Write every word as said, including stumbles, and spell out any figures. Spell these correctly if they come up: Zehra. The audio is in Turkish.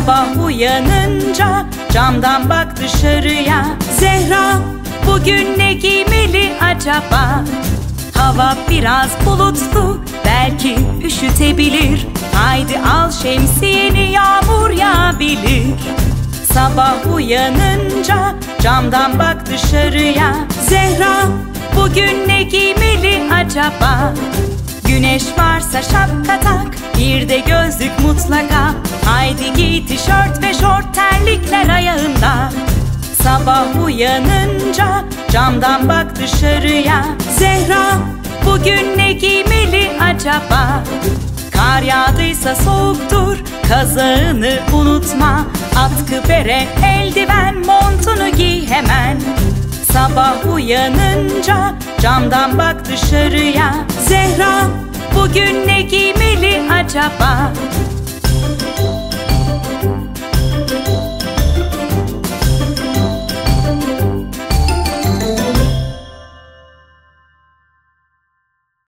Sabah uyanınca camdan bak dışarıya. Zehra, bugün ne giymeli acaba? Hava biraz bulutlu, belki üşütebilir. Haydi al şemsiyeni, yağmur yağabilir. Sabah uyanınca camdan bak dışarıya. Zehra, bugün ne giymeli acaba? Güneş varsa şapka tak, bir de gözlük mutlaka. Haydi giy tişört ve şort, terlikler ayağında. Sabah uyanınca camdan bak dışarıya. Zehra, bugün ne giymeli acaba? Kar yağdıysa soğuktur, kazağını unutma. Atkı, bere, eldiven, montunu giy hemen. Sabah uyanınca camdan bak dışarıya. Zehra, bugün ne giymeli acaba?